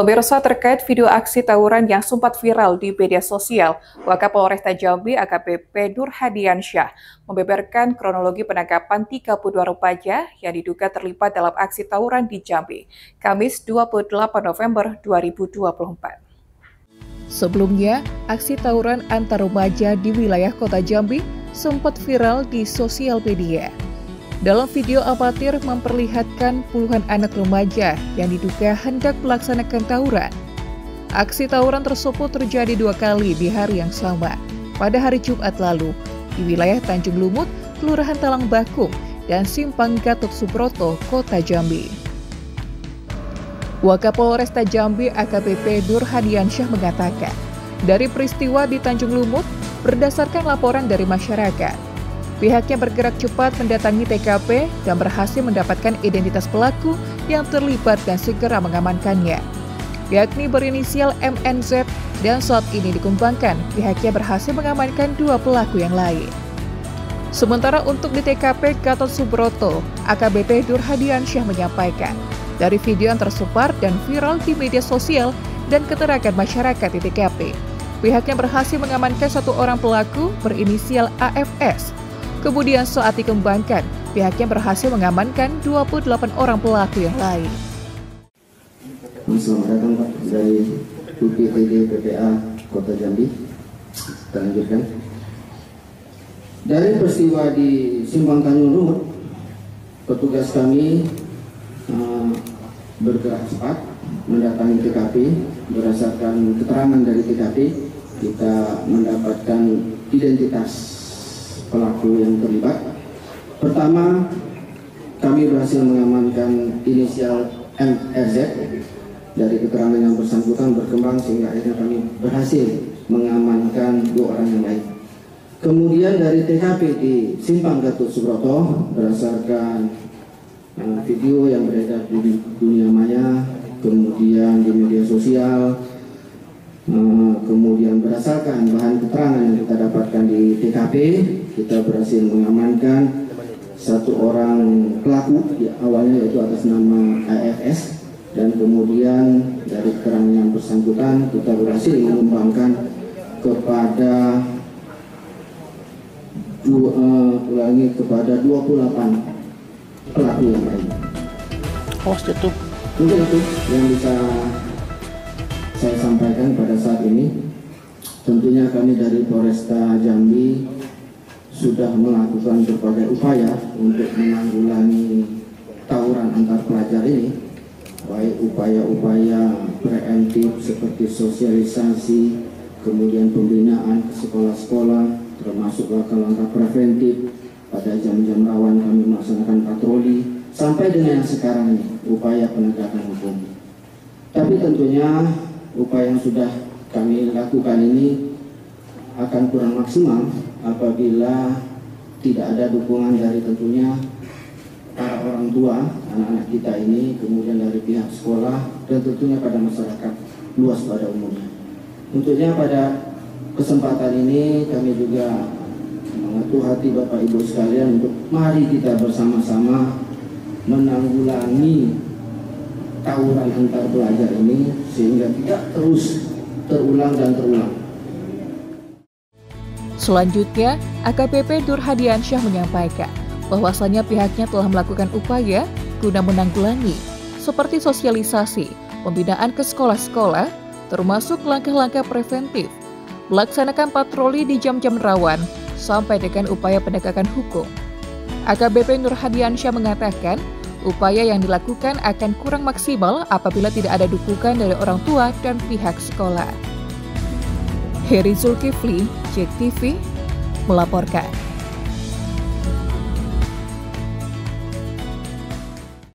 Pemirsa, terkait video aksi tawuran yang sempat viral di media sosial, Wakapolresta Jambi AKBP Durhadiansyah membeberkan kronologi penangkapan 32 remaja yang diduga terlibat dalam aksi tawuran di Jambi, Kamis 28 November 2024. Sebelumnya, aksi tawuran antar remaja di wilayah Kota Jambi sempat viral di sosial media. Dalam video amatir memperlihatkan puluhan anak remaja yang diduga hendak melaksanakan tawuran. Aksi tawuran tersebut terjadi dua kali di hari yang sama, pada hari Jumat lalu, di wilayah Tanjung Lumut, Kelurahan Talang Bakung, dan Simpang Gatot Subroto, Kota Jambi. Wakapolresta Jambi AKBP Nur Hadiansyah mengatakan, dari peristiwa di Tanjung Lumut, berdasarkan laporan dari masyarakat, pihaknya bergerak cepat mendatangi TKP dan berhasil mendapatkan identitas pelaku yang terlibat dan segera mengamankannya, yakni berinisial MNZ, dan saat ini dikembangkan pihaknya berhasil mengamankan dua pelaku yang lain. Sementara untuk di TKP Gatot Subroto, AKBP Nur Hadiansyah menyampaikan, dari video yang tersebar dan viral di media sosial dan keterangan masyarakat di TKP, pihaknya berhasil mengamankan satu orang pelaku berinisial AFS. Kemudian saat dikembangkan, pihaknya berhasil mengamankan 28 orang pelaku yang lain. Selamat datang Pak, dari UPTD PPA Kota Jambi. Kita lanjutkan. Dari peristiwa di Simpang Tanjung Lumut, petugas kami bergerak cepat mendatangi TKP. Berdasarkan keterangan dari TKP, kita mendapatkan identitas pelaku yang terlibat. Pertama, kami berhasil mengamankan inisial MRZ. Dari keterangan yang bersangkutan berkembang sehingga akhirnya kami berhasil mengamankan dua orang yang lain. Kemudian dari TKP di Simpang Gatot Subroto, berdasarkan video yang beredar di dunia maya, kemudian di media sosial, kemudian berdasarkan bahan keterangan yang kita dapatkan di TKP, kita berhasil mengamankan satu orang pelaku ya, awalnya yaitu atas nama AFS, dan kemudian dari keterangan yang bersangkutan kita berhasil mengembangkan kepada kepada 28 pelaku yang lain. Mungkin itu yang bisa saya sampaikan pada saat ini. Tentunya kami dari Polresta Jambi sudah melakukan berbagai upaya untuk menanggulangi tawuran antar pelajar ini, baik upaya-upaya preventif seperti sosialisasi, kemudian pembinaan ke sekolah-sekolah, termasuk langkah-langkah preventif pada jam-jam rawan kami melaksanakan patroli, sampai dengan yang sekarang ini upaya penegakan hukum. Tapi tentunya upaya yang sudah kami lakukan ini akan kurang maksimal apabila tidak ada dukungan dari tentunya para orang tua anak-anak kita ini, kemudian dari pihak sekolah, dan tentunya pada masyarakat luas pada umumnya. Tentunya pada kesempatan ini kami juga mengetuk hati Bapak Ibu sekalian untuk mari kita bersama-sama menanggulangi tawuran antar pelajar ini sehingga tidak terus terulang dan terulang. Selanjutnya, AKBP Nur Hadiansyah menyampaikan bahwasannya pihaknya telah melakukan upaya guna menanggulangi seperti sosialisasi, pembinaan ke sekolah-sekolah, termasuk langkah-langkah preventif, melaksanakan patroli di jam-jam rawan, sampai dengan upaya penegakan hukum. AKBP Nur Hadiansyah mengatakan, upaya yang dilakukan akan kurang maksimal apabila tidak ada dukungan dari orang tua dan pihak sekolah. Heri Zulkifli, JEK TV, melaporkan.